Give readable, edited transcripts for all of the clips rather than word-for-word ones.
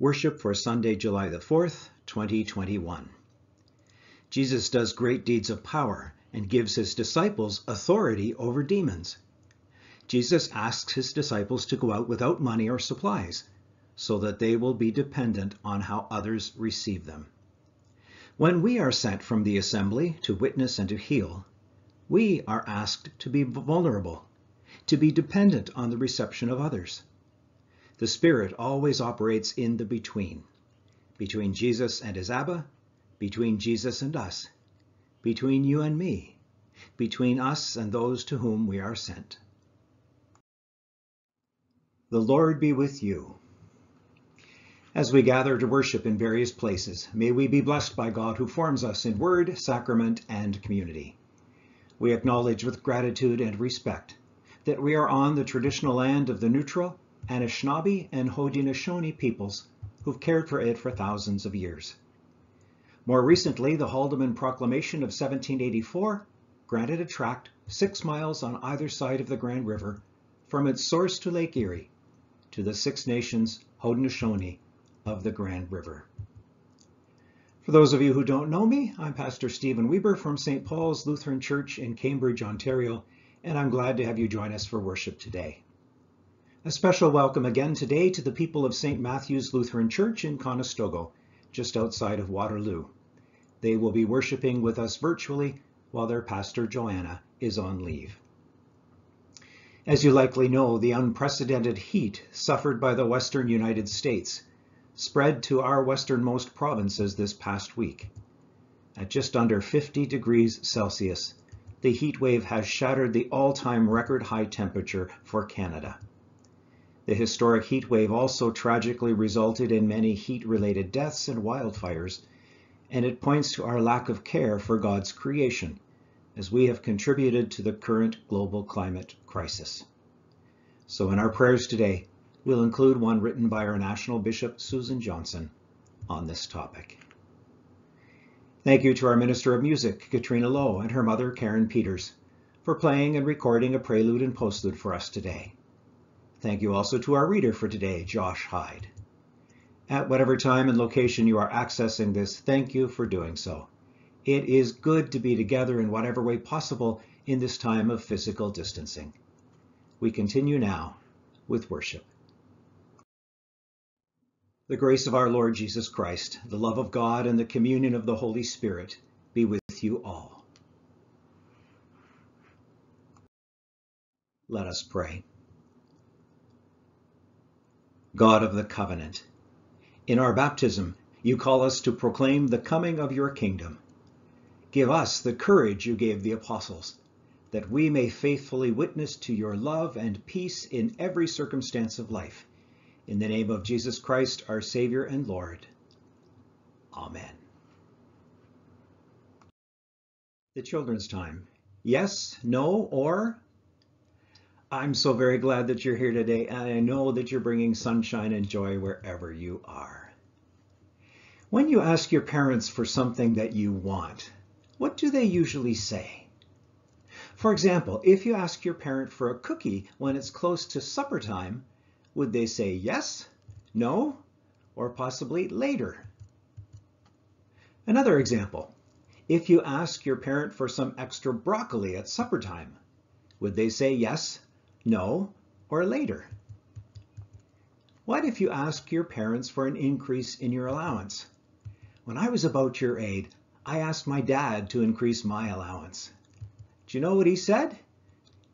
Worship for Sunday, July the 4th, 2021. Jesus does great deeds of power and gives his disciples authority over demons. Jesus asks his disciples to go out without money or supplies, so that they will be dependent on how others receive them. When we are sent from the assembly to witness and to heal, we are asked to be vulnerable, to be dependent on the reception of others. The Spirit always operates in the between Jesus and his Abba, between Jesus and us, between you and me, between us and those to whom we are sent. The Lord be with you. As we gather to worship in various places, may we be blessed by God who forms us in word, sacrament, and community. We acknowledge with gratitude and respect that we are on the traditional land of the neutral Anishinaabe and Haudenosaunee peoples who've cared for it for thousands of years. More recently, the Haldimand Proclamation of 1784 granted a tract 6 miles on either side of the Grand River from its source to Lake Erie to the Six Nations Haudenosaunee of the Grand River. For those of you who don't know me, I'm Pastor Stephen Weber from St. Paul's Lutheran Church in Cambridge, Ontario, and I'm glad to have you join us for worship today. A special welcome again today to the people of St. Matthew's Lutheran Church in Conestogo, just outside of Waterloo. They will be worshiping with us virtually while their pastor, Joanna, is on leave. As you likely know, the unprecedented heat suffered by the Western United States spread to our westernmost provinces this past week. At just under 50 degrees Celsius, the heat wave has shattered the all-time record high temperature for Canada. The historic heat wave also tragically resulted in many heat-related deaths and wildfires, and it points to our lack of care for God's creation, as we have contributed to the current global climate crisis. So in our prayers today, we'll include one written by our National Bishop, Susan Johnson, on this topic. Thank you to our Minister of Music, Katrina Lowe, and her mother, Karen Peters, for playing and recording a prelude and postlude for us today. Thank you also to our reader for today, Josh Hyde. At whatever time and location you are accessing this, thank you for doing so. It is good to be together in whatever way possible in this time of physical distancing. We continue now with worship. The grace of our Lord Jesus Christ, the love of God, and the communion of the Holy Spirit be with you all. Let us pray. God of the covenant, in our baptism, you call us to proclaim the coming of your kingdom. Give us the courage you gave the apostles, that we may faithfully witness to your love and peace in every circumstance of life. In the name of Jesus Christ, our Savior and Lord. Amen. The children's time. Yes, no, or... I'm so very glad that you're here today, and I know that you're bringing sunshine and joy wherever you are. When you ask your parents for something that you want, what do they usually say? For example, if you ask your parent for a cookie when it's close to supper time, would they say yes, no, or possibly later? Another example, if you ask your parent for some extra broccoli at supper time, would they say yes, no, or later? What if you ask your parents for an increase in your allowance? When I was about your age, I asked my dad to increase my allowance. Do you know what he said?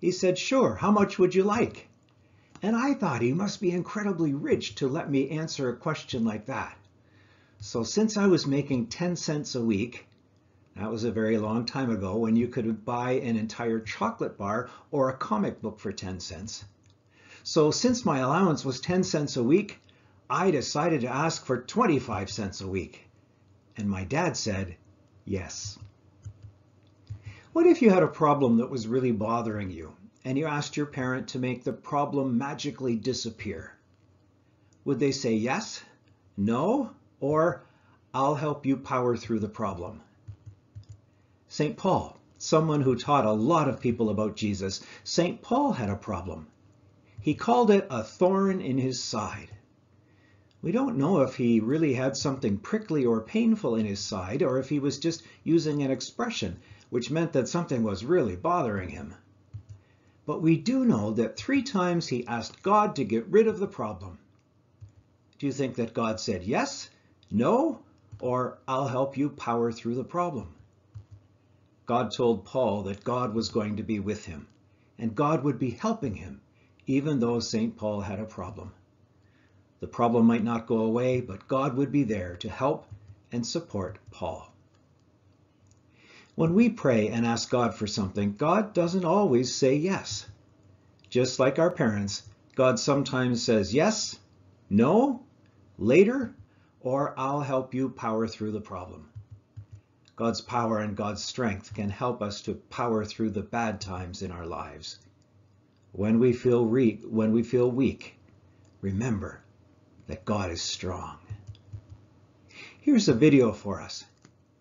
He said, sure, how much would you like? And I thought he must be incredibly rich to let me answer a question like that. So since I was making 10 cents a week, that was a very long time ago when you could buy an entire chocolate bar or a comic book for 10 cents. So since my allowance was 10 cents a week, I decided to ask for 25 cents a week. And my dad said, yes. What if you had a problem that was really bothering you and you asked your parent to make the problem magically disappear? Would they say yes, no, or I'll help you power through the problem? St. Paul, someone who taught a lot of people about Jesus, St. Paul had a problem. He called it a thorn in his side. We don't know if he really had something prickly or painful in his side, or if he was just using an expression, which meant that something was really bothering him. But we do know that 3 times he asked God to get rid of the problem. Do you think that God said yes, no, or I'll help you power through the problem? God told Paul that God was going to be with him, and God would be helping him, even though St. Paul had a problem. The problem might not go away, but God would be there to help and support Paul. When we pray and ask God for something, God doesn't always say yes. Just like our parents, God sometimes says yes, no, later, or I'll help you power through the problem. God's power and God's strength can help us to power through the bad times in our lives. When we feel weak, remember that God is strong. Here's a video for us.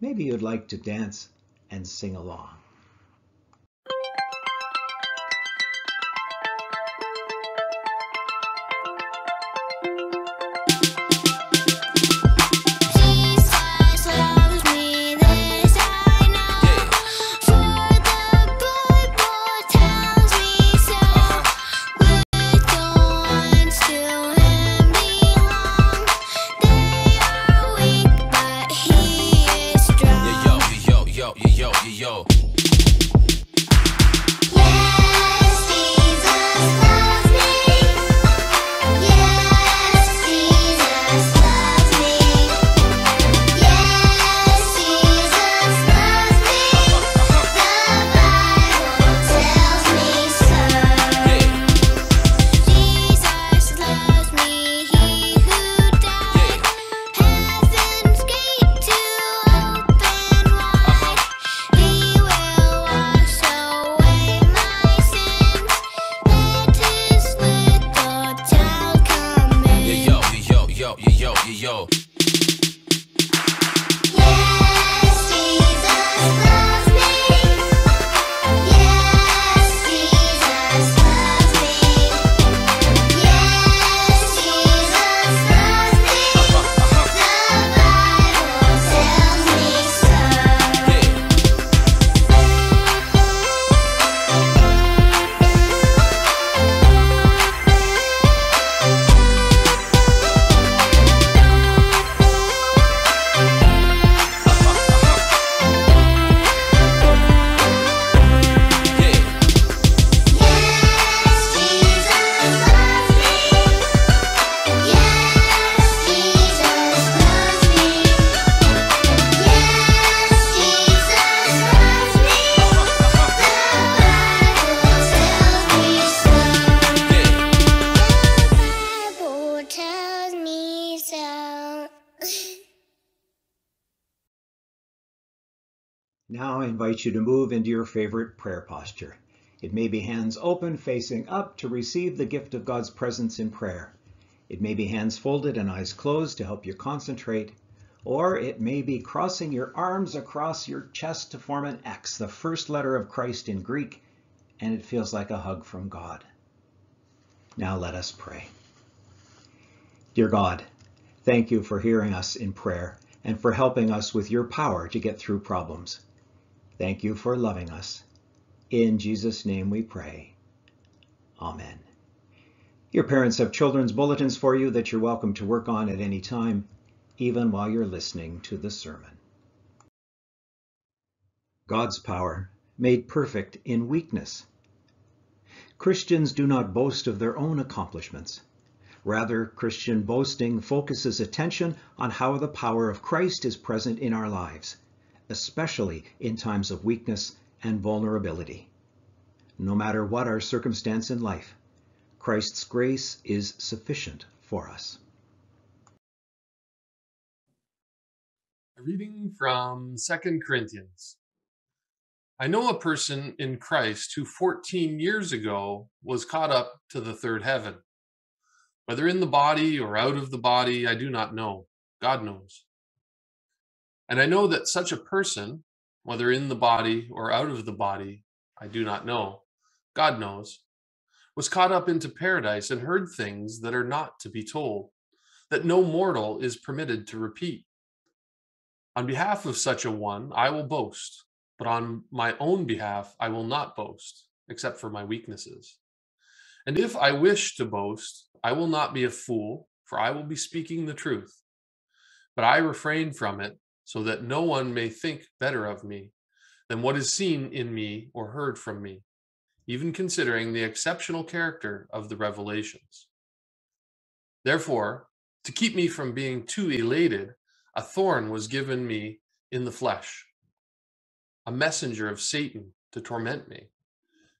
Maybe you'd like to dance and sing along. Now I invite you to move into your favorite prayer posture. It may be hands open, facing up, to receive the gift of God's presence in prayer. It may be hands folded and eyes closed to help you concentrate, or it may be crossing your arms across your chest to form an X, the first letter of Christ in Greek, and it feels like a hug from God. Now let us pray. Dear God, thank you for hearing us in prayer and for helping us with your power to get through problems. Thank you for loving us. In Jesus' name we pray. Amen. Your parents have children's bulletins for you that you're welcome to work on at any time, even while you're listening to the sermon. God's power made perfect in weakness. Christians do not boast of their own accomplishments. Rather, Christian boasting focuses attention on how the power of Christ is present in our lives, especially in times of weakness and vulnerability. No matter what our circumstance in life, Christ's grace is sufficient for us. A reading from 2 Corinthians. I know a person in Christ who 14 years ago was caught up to the third heaven. Whether in the body or out of the body, I do not know. God knows. And I know that such a person, whether in the body or out of the body, I do not know, God knows, was caught up into paradise and heard things that are not to be told, that no mortal is permitted to repeat. On behalf of such a one, I will boast, but on my own behalf, I will not boast, except for my weaknesses. And if I wish to boast, I will not be a fool, for I will be speaking the truth. But I refrain from it, so that no one may think better of me than what is seen in me or heard from me, even considering the exceptional character of the revelations. Therefore, to keep me from being too elated, a thorn was given me in the flesh, a messenger of Satan to torment me,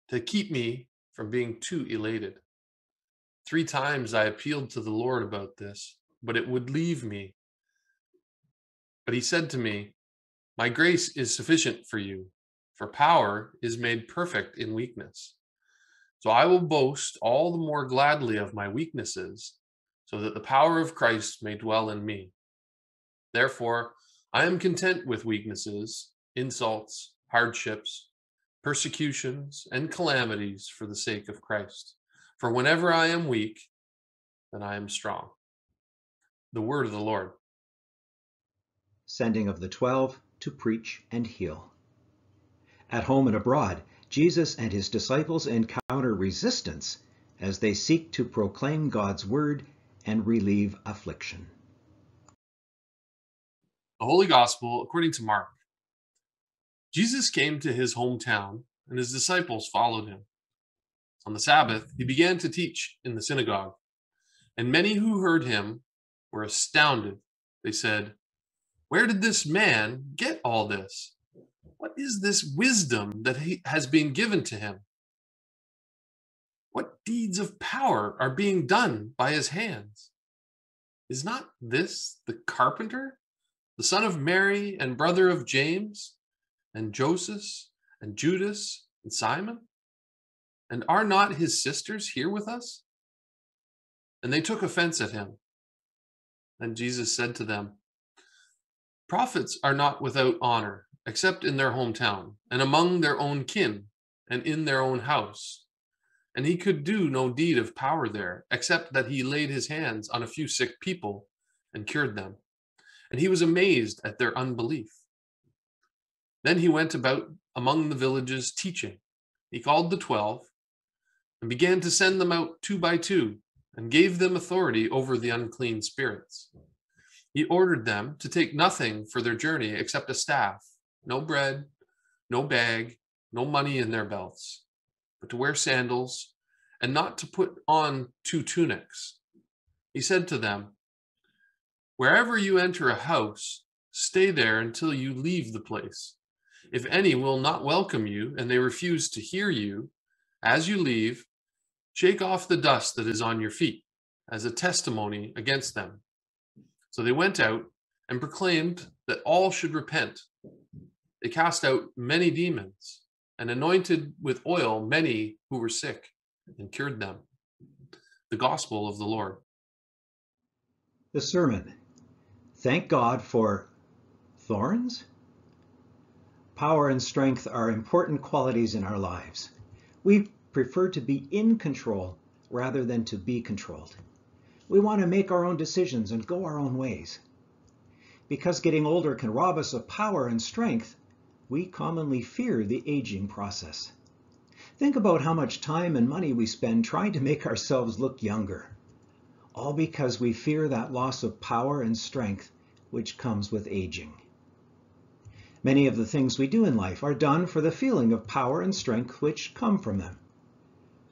to keep me from being too elated. 3 times I appealed to the Lord about this, but it would leave me. But he said to me, "My grace is sufficient for you, for power is made perfect in weakness. So I will boast all the more gladly of my weaknesses, so that the power of Christ may dwell in me. Therefore, I am content with weaknesses, insults, hardships, persecutions, and calamities for the sake of Christ. For whenever I am weak, then I am strong." The word of the Lord. Sending of the 12 to preach and heal. At home and abroad, Jesus and his disciples encounter resistance as they seek to proclaim God's word and relieve affliction. The Holy Gospel according to Mark. Jesus came to his hometown, and his disciples followed him. On the Sabbath, he began to teach in the synagogue, and many who heard him were astounded. They said, "Where did this man get all this? What is this wisdom that has been given to him? What deeds of power are being done by his hands? Is not this the carpenter, the son of Mary and brother of James, and Joseph, and Judas, and Simon? And are not his sisters here with us?" And they took offense at him. And Jesus said to them, "Prophets are not without honor, except in their hometown, and among their own kin, and in their own house." And he could do no deed of power there, except that he laid his hands on a few sick people and cured them. And he was amazed at their unbelief. Then he went about among the villages teaching. He called the 12 and began to send them out 2 by 2 and gave them authority over the unclean spirits. He ordered them to take nothing for their journey except a staff, no bread, no bag, no money in their belts, but to wear sandals and not to put on 2 tunics. He said to them, "Wherever you enter a house, stay there until you leave the place. If any will not welcome you and they refuse to hear you, as you leave, shake off the dust that is on your feet as a testimony against them." So they went out and proclaimed that all should repent. They cast out many demons and anointed with oil many who were sick and cured them. The Gospel of the Lord. The sermon. Thank God for thorns. Power and strength are important qualities in our lives. We prefer to be in control rather than to be controlled. We want to make our own decisions and go our own ways. Because getting older can rob us of power and strength, we commonly fear the aging process. Think about how much time and money we spend trying to make ourselves look younger, all because we fear that loss of power and strength which comes with aging. Many of the things we do in life are done for the feeling of power and strength which come from them.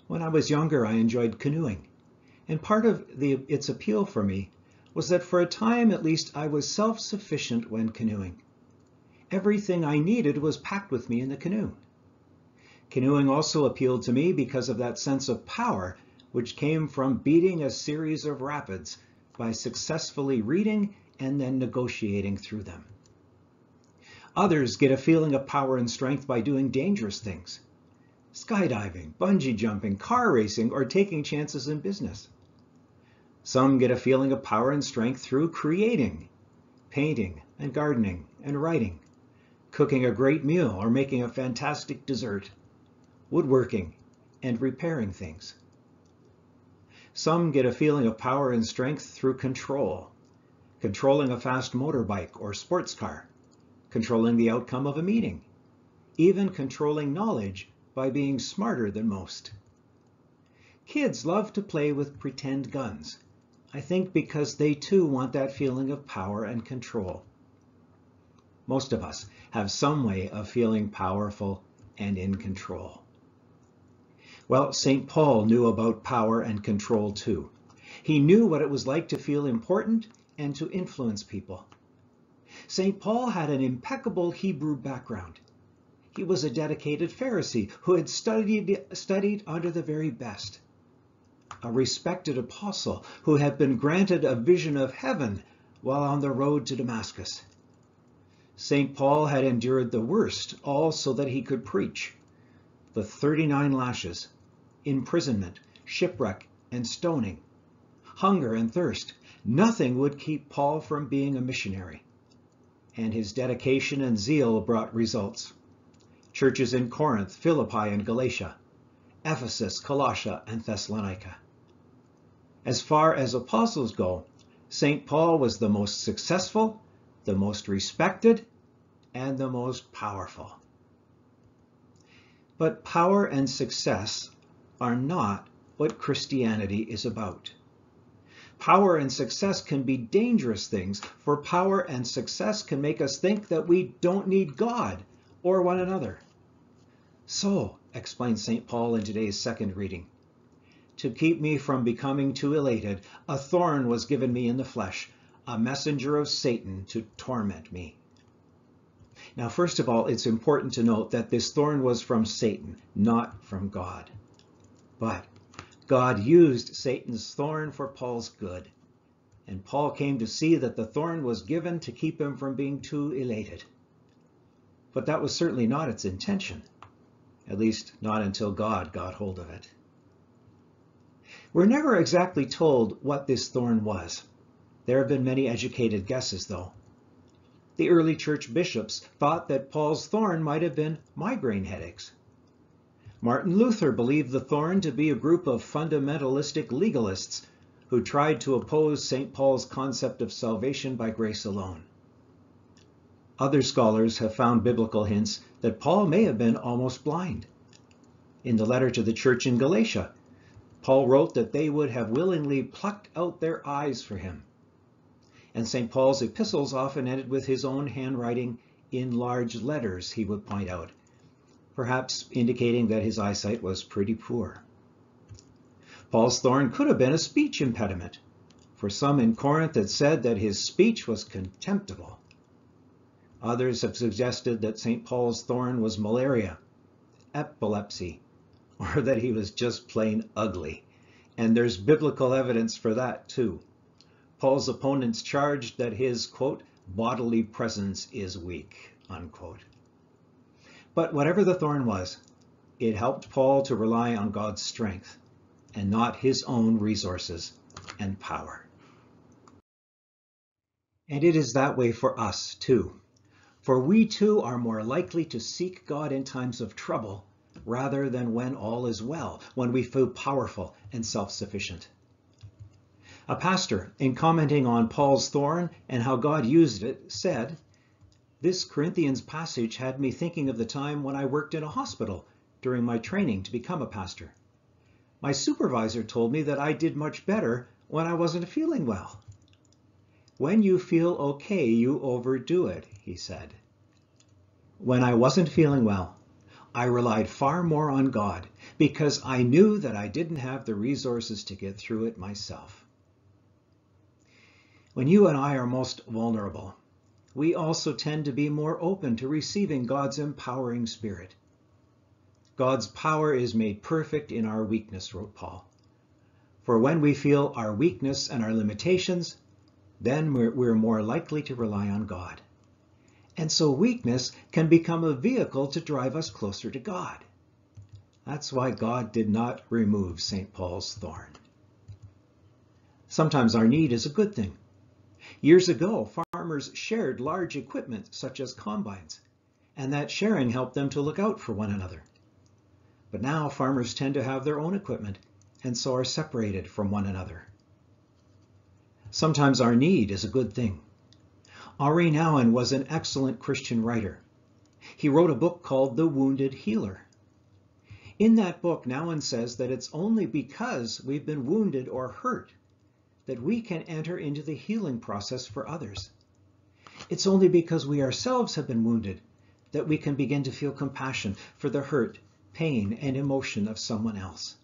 When I was younger, I enjoyed canoeing, and part of its appeal for me was that for a time at least I was self-sufficient when canoeing. Everything I needed was packed with me in the canoe. Canoeing also appealed to me because of that sense of power which came from beating a series of rapids by successfully reading and then negotiating through them. Others get a feeling of power and strength by doing dangerous things: skydiving, bungee jumping, car racing, or taking chances in business. Some get a feeling of power and strength through creating, painting and gardening and writing, cooking a great meal or making a fantastic dessert, woodworking, and repairing things. Some get a feeling of power and strength through control, controlling a fast motorbike or sports car, controlling the outcome of a meeting, even controlling knowledge by being smarter than most. Kids love to play with pretend guns, I think because they too want that feeling of power and control. Most of us have some way of feeling powerful and in control. Well, St. Paul knew about power and control too. He knew what it was like to feel important and to influence people. St. Paul had an impeccable Hebrew background. He was a dedicated Pharisee who had studied under the very best, a respected apostle who had been granted a vision of heaven while on the road to Damascus. St. Paul had endured the worst, all so that he could preach. The 39 lashes, imprisonment, shipwreck, and stoning, hunger and thirst, nothing would keep Paul from being a missionary. And his dedication and zeal brought results. Churches in Corinth, Philippi, and Galatia, Ephesus, Colosse, and Thessalonica. As far as apostles go, St. Paul was the most successful, the most respected, and the most powerful. But power and success are not what Christianity is about. Power and success can be dangerous things, for power and success can make us think that we don't need God or one another. So, explains St. Paul in today's second reading, to keep me from becoming too elated, a thorn was given me in the flesh, a messenger of Satan to torment me. Now, first of all, it's important to note that this thorn was from Satan, not from God. But God used Satan's thorn for Paul's good, and Paul came to see that the thorn was given to keep him from being too elated. But that was certainly not its intention, at least not until God got hold of it. We're never exactly told what this thorn was. There have been many educated guesses, though. The early church bishops thought that Paul's thorn might have been migraine headaches. Martin Luther believed the thorn to be a group of fundamentalistic legalists who tried to oppose St. Paul's concept of salvation by grace alone. Other scholars have found biblical hints that Paul may have been almost blind. In the letter to the church in Galatia, Paul wrote that they would have willingly plucked out their eyes for him. And St. Paul's epistles often ended with his own handwriting in large letters, he would point out, perhaps indicating that his eyesight was pretty poor. Paul's thorn could have been a speech impediment, for some in Corinth had said that his speech was contemptible. Others have suggested that St. Paul's thorn was malaria, epilepsy, or that he was just plain ugly. And there's biblical evidence for that too. Paul's opponents charged that his, quote, bodily presence is weak, unquote. But whatever the thorn was, it helped Paul to rely on God's strength and not his own resources and power. And it is that way for us too, for we too are more likely to seek God in times of trouble rather than when all is well, when we feel powerful and self-sufficient. A pastor, in commenting on Paul's thorn and how God used it, said, "This Corinthians passage had me thinking of the time when I worked in a hospital during my training to become a pastor. My supervisor told me that I did much better when I wasn't feeling well. When you feel okay, you overdo it," he said. "When I wasn't feeling well, I relied far more on God because I knew that I didn't have the resources to get through it myself." When you and I are most vulnerable, we also tend to be more open to receiving God's empowering spirit. God's power is made perfect in our weakness, wrote Paul. For when we feel our weakness and our limitations, then we're more likely to rely on God. And so weakness can become a vehicle to drive us closer to God. That's why God did not remove St. Paul's thorn. Sometimes our need is a good thing. Years ago, farmers shared large equipment such as combines, and that sharing helped them to look out for one another. But now farmers tend to have their own equipment and so are separated from one another. Sometimes our need is a good thing. Henri Nouwen was an excellent Christian writer. He wrote a book called The Wounded Healer. In that book, Nouwen says that it's only because we've been wounded or hurt that we can enter into the healing process for others. It's only because we ourselves have been wounded that we can begin to feel compassion for the hurt, pain, and emotion of someone else.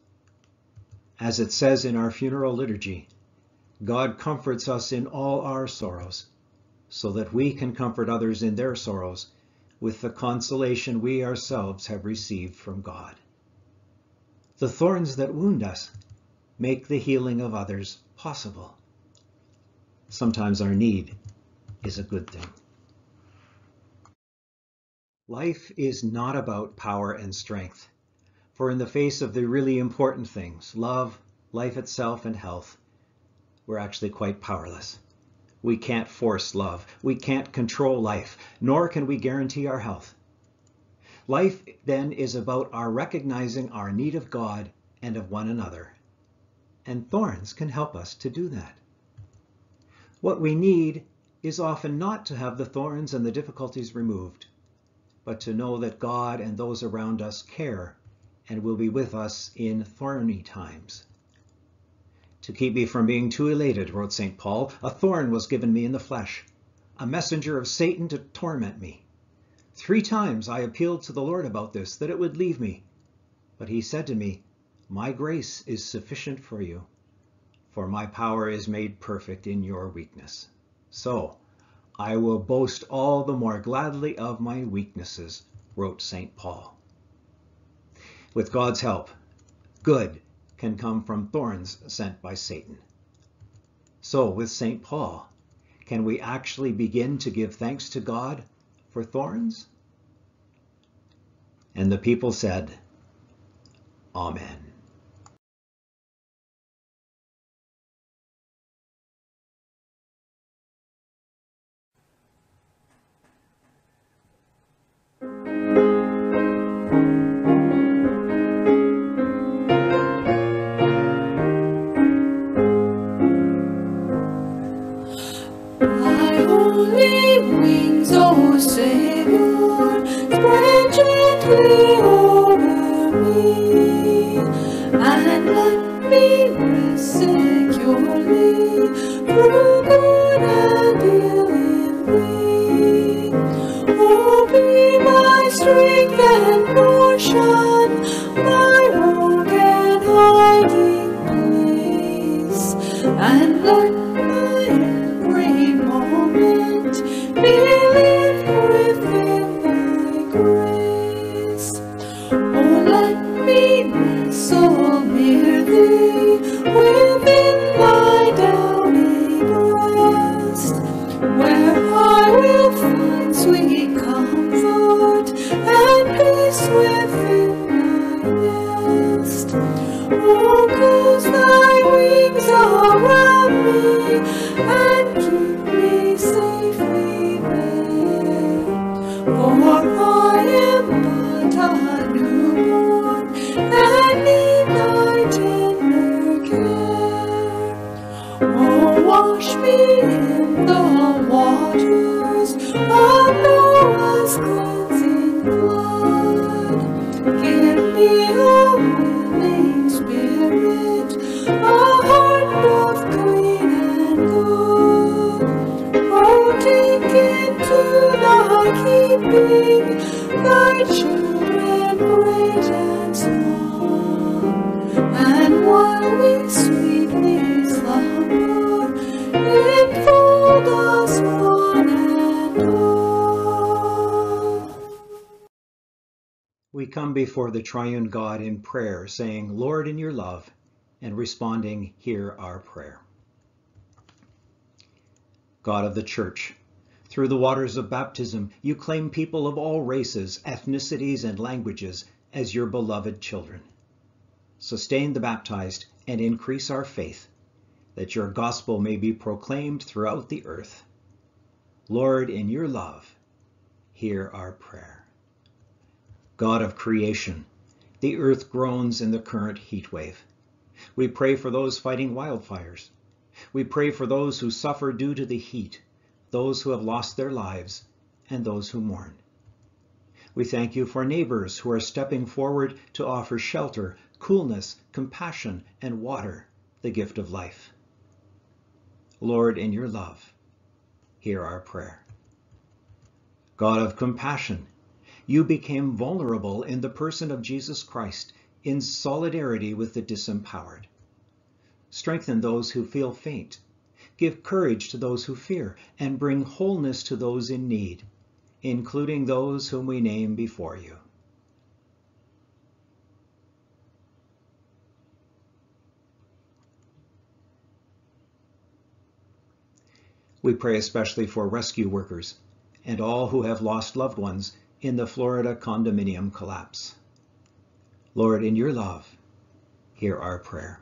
As it says in our funeral liturgy, God comforts us in all our sorrows, so that we can comfort others in their sorrows with the consolation we ourselves have received from God. The thorns that wound us make the healing of others possible. Sometimes our need is a good thing. Life is not about power and strength, for in the face of the really important things, love, life itself, and health, we're actually quite powerless. We can't force love, we can't control life, nor can we guarantee our health. Life then is about our recognizing our need of God and of one another. And thorns can help us to do that. What we need is often not to have the thorns and the difficulties removed, but to know that God and those around us care and will be with us in thorny times. To keep me from being too elated, wrote St. Paul, a thorn was given me in the flesh, a messenger of Satan to torment me. 3 times I appealed to the Lord about this, that it would leave me. But he said to me, "My grace is sufficient for you, for my power is made perfect in your weakness. So I will boast all the more gladly of my weaknesses," wrote St. Paul. With God's help, good can come from thorns sent by Satan. So with St. Paul, can we actually begin to give thanks to God for thorns? And the people said, "Amen." Before the triune God in prayer, saying, "Lord, in your love," and responding, "Hear our prayer." God of the Church, through the waters of baptism, you claim people of all races, ethnicities, and languages as your beloved children. Sustain the baptized and increase our faith, that your gospel may be proclaimed throughout the earth. Lord, in your love, hear our prayer. God of creation, the earth groans in the current heat wave. We pray for those fighting wildfires. We pray for those who suffer due to the heat, those who have lost their lives, and those who mourn. We thank you for neighbors who are stepping forward to offer shelter, coolness, compassion, and water, the gift of life. Lord, in your love, hear our prayer. God of compassion, you became vulnerable in the person of Jesus Christ in solidarity with the disempowered. Strengthen those who feel faint. Give courage to those who fear, and bring wholeness to those in need, including those whom we name before you. We pray especially for rescue workers and all who have lost loved ones in the Florida condominium collapse. Lord, in your love, hear our prayer.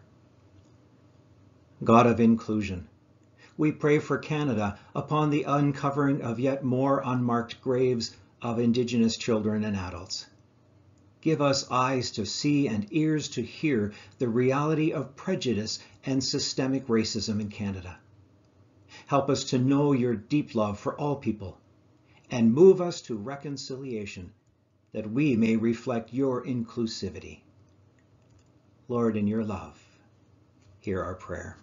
God of inclusion, we pray for Canada upon the uncovering of yet more unmarked graves of Indigenous children and adults. Give us eyes to see and ears to hear the reality of prejudice and systemic racism in Canada. Help us to know your deep love for all people, and move us to reconciliation, that we may reflect your inclusivity. Lord, in your love, hear our prayer.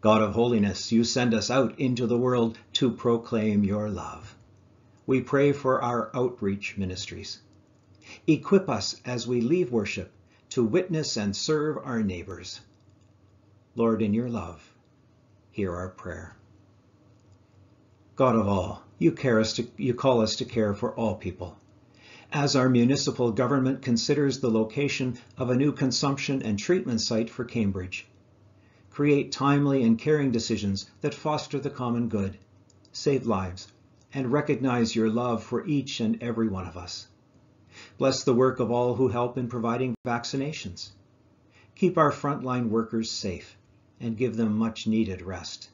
God of holiness, you send us out into the world to proclaim your love. We pray for our outreach ministries. Equip us as we leave worship to witness and serve our neighbors. Lord, in your love, hear our prayer. God of all, you call us to care for all people. As our municipal government considers the location of a new consumption and treatment site for Cambridge, create timely and caring decisions that foster the common good, save lives, and recognize your love for each and every one of us. Bless the work of all who help in providing vaccinations. Keep our frontline workers safe and give them much needed rest.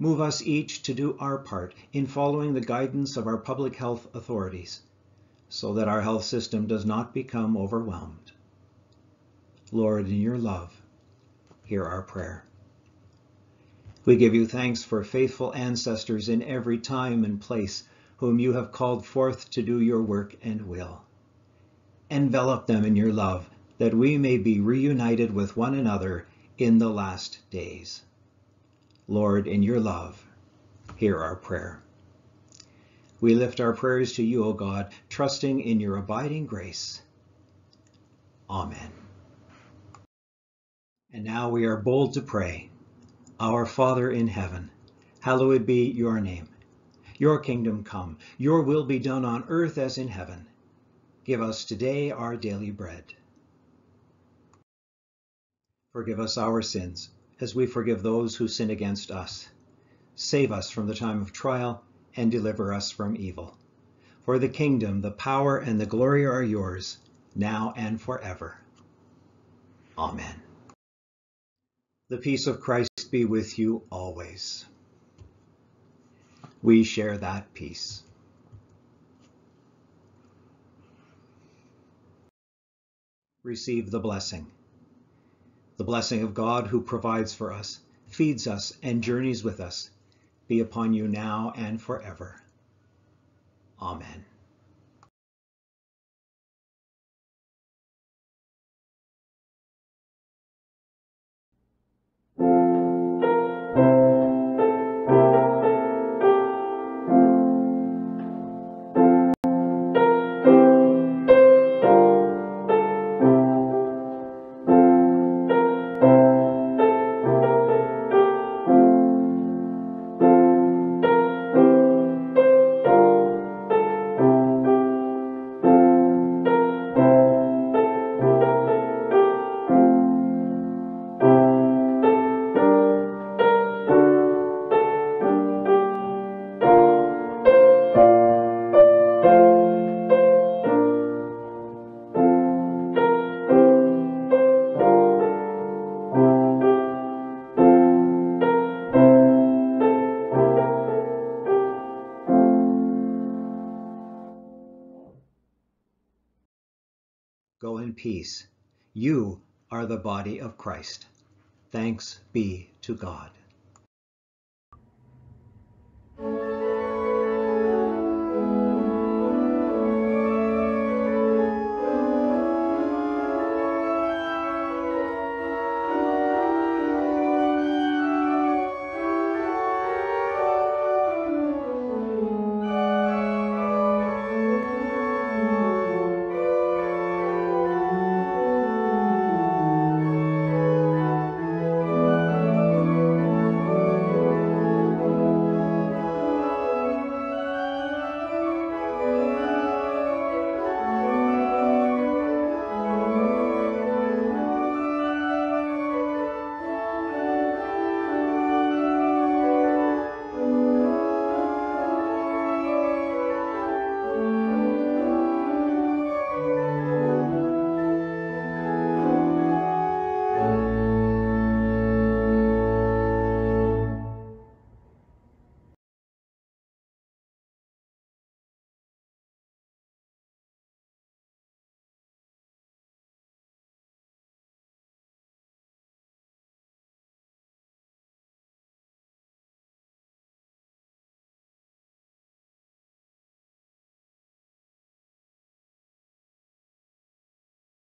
Move us each to do our part in following the guidance of our public health authorities so that our health system does not become overwhelmed. Lord, in your love, hear our prayer. We give you thanks for faithful ancestors in every time and place whom you have called forth to do your work and will. Envelop them in your love, that we may be reunited with one another in the last days. Lord, in your love, hear our prayer. We lift our prayers to you, O God, trusting in your abiding grace. Amen. And now we are bold to pray. Our Father in heaven, hallowed be your name. Your kingdom come, your will be done on earth as in heaven. Give us today our daily bread. Forgive us our sins, as we forgive those who sin against us. Save us from the time of trial, and deliver us from evil. For the kingdom, the power, and the glory are yours, now and forever. Amen. The peace of Christ be with you always. We share that peace. Receive the blessing of God who provides for us, feeds us, and journeys with us, be upon you now and forever. Amen. Peace. You are the body of Christ. Thanks be to God.